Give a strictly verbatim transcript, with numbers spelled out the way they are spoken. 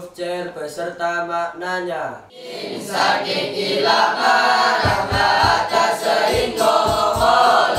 huruf cer beserta maknanya. Saking ilah marah maka sering bohong.